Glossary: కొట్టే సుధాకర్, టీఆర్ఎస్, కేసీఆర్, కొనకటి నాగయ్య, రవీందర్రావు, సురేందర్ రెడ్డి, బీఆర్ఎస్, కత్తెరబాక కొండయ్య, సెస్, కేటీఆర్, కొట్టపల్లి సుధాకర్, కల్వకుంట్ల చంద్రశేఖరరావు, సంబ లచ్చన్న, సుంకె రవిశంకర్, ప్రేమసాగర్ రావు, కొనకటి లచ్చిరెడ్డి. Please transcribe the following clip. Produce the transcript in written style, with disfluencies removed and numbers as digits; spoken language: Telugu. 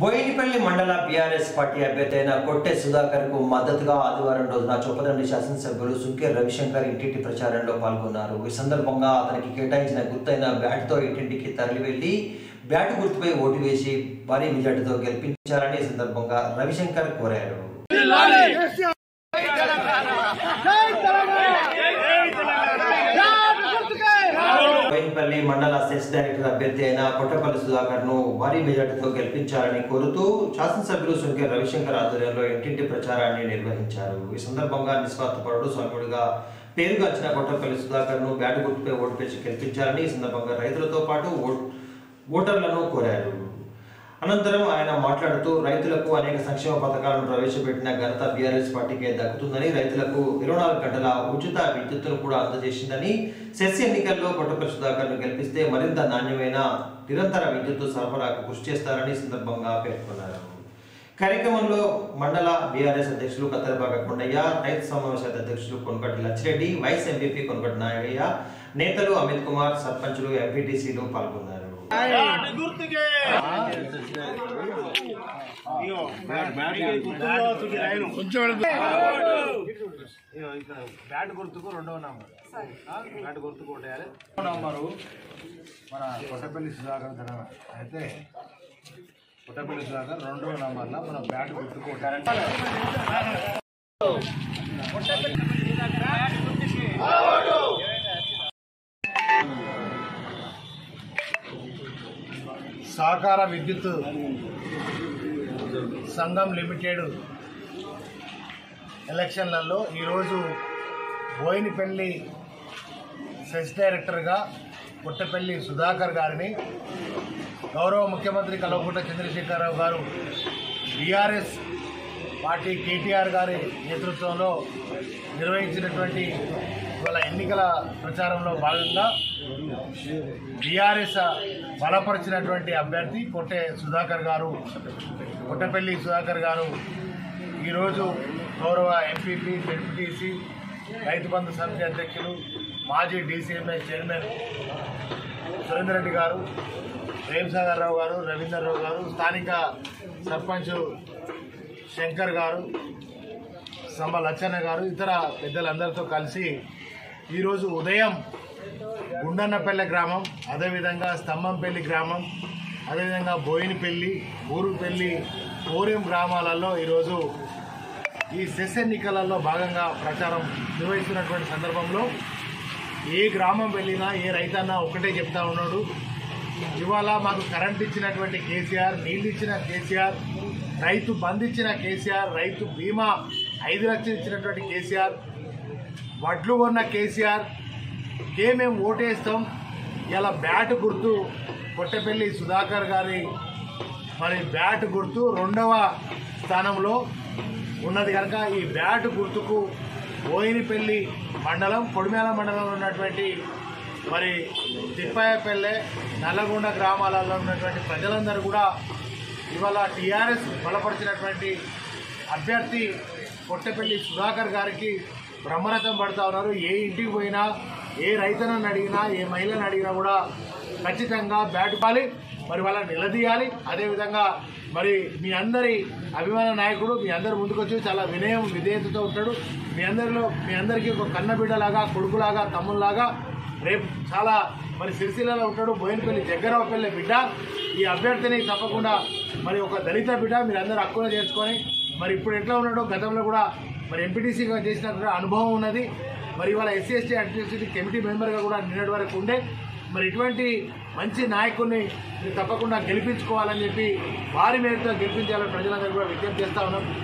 బోయినపల్లి మండల బీఆర్ఎస్ పార్టీ అభ్యర్థి అయిన కొట్టే సుధాకర్ కు మద్దతుగా ఆదివారం రోజున చొప్పదండి శాసనసభ్యులు సుంకె రవిశంకర్ ఇంటింటి ప్రచారంలో పాల్గొన్నారు। ఈ సందర్భంగా అతనికి కేటాయించిన గుర్తైన బ్యాట్తో ఇంటింటికి తరలివెళ్లి బ్యాట్ గుర్తుపై ఓటు వేసి భారీ మెజార్టీతో గెలిపించాలని సందర్భంగా రవిశంకర్ కోరారు। బోయినపల్లి మండల అసిస్టెంట్ డైరెక్టర్ అభ్యర్థి అయిన కొట్టపల్లి సుధాకర్ ను భారీ మెజార్టీతో గెలిపించాలని కోరుతూ శాసనసభ్యులు సుంకె రవిశంకర్ ఆధ్వర్యంలో ఇంటింటి ప్రచారాన్ని నిర్వహించారు। ఈ సందర్భంగా నిస్వార్థపరుడు స్వామిడిగా పేరుగాంచిన కొట్టపల్లి సుధాకర్ ను బ్యాట్ గుర్తుపై ఓటు వేసి గెలిపించాలని ఈ సందర్భంగా రైతులతో పాటు ఓటర్లను కోరారు। అనంతరం ఆయన మాట్లాడుతూ రైతులకు అనేక సంక్షేమ పథకాలను ప్రవేశపెట్టిన ఘనత బీఆర్ఎస్ పార్టీకే దక్కుతుందని, రైతులకు 24 గంటల ఉచిత విద్యుత్తును కూడా అందజేసిందని, సెస్ ఎన్నికల్లో కొట్టపల్లి సుధాకర్ ను గెలిపిస్తే మరింత నాణ్యమైన నిరంతర విద్యుత్తు సరఫరాకు కృషి చేస్తారని సందర్భంగా పేర్కొన్నారు। కార్యక్రమంలో మండల బీఆర్ఎస్ అధ్యక్షులు కత్తెరబాక కొండయ్య, రైతు సమావేశాల అధ్యక్షులు కొనకటి లచ్చిరెడ్డి, వైస్ ఎంపీపీ కొనకటి నాగయ్య, నేతలు అమిత్ కుమార్, సర్పంచులు, ఎంపీటీసీలు పాల్గొన్నారు। బ్యాట్ గుర్తుకు 2వ నంబర్ బ్యాట్ గుర్తుకు ఓటేయాలి। 2వ నంబరు మన కొట్టపల్లి సుధాకర్ గారు అయితే కొట్టపల్లి సుధాకర్ 2వ నంబర్లో మనం బ్యాట్ గుర్తుకు ఓటేయాలంటే సహకార విద్యుత్ సంఘం లిమిటెడ్ ఎలక్షన్లలో ఈరోజు బోయినపల్లి సెస్ డైరెక్టర్గా కొట్టపల్లి సుధాకర్ గారిని గౌరవ ముఖ్యమంత్రి కల్వకుంట్ల చంద్రశేఖరరావు గారు బీఆర్ఎస్ పార్టీ కేటీఆర్ గారి నేతృత్వంలో నిర్వహించినటువంటి ఇవాళ ఎన్నికల ప్రచారంలో భాగంగా బీఆర్ఎస్ బలపరిచినటువంటి అభ్యర్థి కొట్టపల్లి సుధాకర్ గారు ఈరోజు గౌరవ ఎంపీపీ, ఎంపీటీసీ, రైతు బంధు సమితి అధ్యక్షులు, మాజీ డీసీఎంఐ చైర్మన్ సురేందర్ రెడ్డి గారు, ప్రేమసాగర్ రావు గారు, రవీందర్రావు గారు, స్థానిక సర్పంచ్ శంకర్ గారు, సంబ లచ్చన్న గారు, ఇతర పెద్దలందరితో కలిసి ఈరోజు ఉదయం గుండన్నపల్లె గ్రామం, అదేవిధంగా స్తంభంపల్లి గ్రామం, అదేవిధంగా బోయినపల్లి, ఊరుపల్లి, కోరం గ్రామాలలో ఈరోజు ఈ సెస్ ఎన్నికలలో భాగంగా ప్రచారం నిర్వహిస్తున్నటువంటి సందర్భంలో ఏ గ్రామం వెళ్ళినా ఏ రైతన్నా ఒకటే చెప్తా ఉన్నాడు, ఇవాళ మాకు కరెంట్ ఇచ్చినటువంటి కేసీఆర్, నీళ్ళు ఇచ్చిన కేసీఆర్, రైతు బంధు ఇచ్చిన కేసీఆర్, రైతు బీమా 5 లక్షలు ఇచ్చినటువంటి కేసీఆర్, వడ్లు కొన్న కేసీఆర్ కే మేము ఓటేస్తాం, ఇలా బ్యాట్ గుర్తు కొట్టపల్లి సుధాకర్ గారి మరి బ్యాట్ గుర్తు 2వ స్థానంలో ఉన్నది కనుక ఈ బ్యాట్ గుర్తుకు బోయినపల్లి మండలం, కొడిమేల మండలంలో ఉన్నటువంటి మరి తిప్పాయపల్లె, నల్లగొండ గ్రామాలలో ఉన్నటువంటి ప్రజలందరూ కూడా ఇవాళ టీఆర్ఎస్ బలపరిచినటువంటి అభ్యర్థి కొట్టపల్లి సుధాకర్ గారికి బ్రహ్మరథం పడుతూ ఉన్నారు। ఏ ఇంటికి పోయినా, ఏ రైతనని అడిగినా, ఏ మహిళను అడిగినా కూడా ఖచ్చితంగా బ్యాట్ పాలి మరి వాళ్ళని నిలదీయాలి। అదేవిధంగా మరి మీ అందరి అభిమాన నాయకుడు, మీ అందరి ముందుకు వచ్చి చాలా వినయం విధేయతతో ఉంటాడు, మీ అందరికీ ఒక కన్నబిడ్డలాగా, కొడుకులాగా, తమ్ముళ్లాగా రేపు చాలా మరి సిరిసిల్లలో ఉంటాడు, బోయినపల్లి జగ్గరావుపల్లి బిడ్డ, ఈ అభ్యర్థిని తప్పకుండా మరి ఒక దళిత బిడ్డ మీరందరూ హక్కున చేర్చుకొని మరి ఇప్పుడు ఎట్లా ఉన్నాడో గతంలో కూడా మరి ఎంపీటీసీగా చేసినటువంటి అనుభవం ఉన్నది, మరి ఇవాళ ఎస్సీ ఎస్టీ అడ్మినిస్ట్రేటివ్ కమిటీ మెంబర్గా కూడా నిన్నటి వరకు ఉండే మరి ఇటువంటి మంచి నాయకుడిని మీరు తప్పకుండా గెలిపించుకోవాలని చెప్పి వారి మేరతో గెలిపించాలని ప్రజలందరూ కూడా విజ్ఞప్తి చేస్తా ఉన్నాం।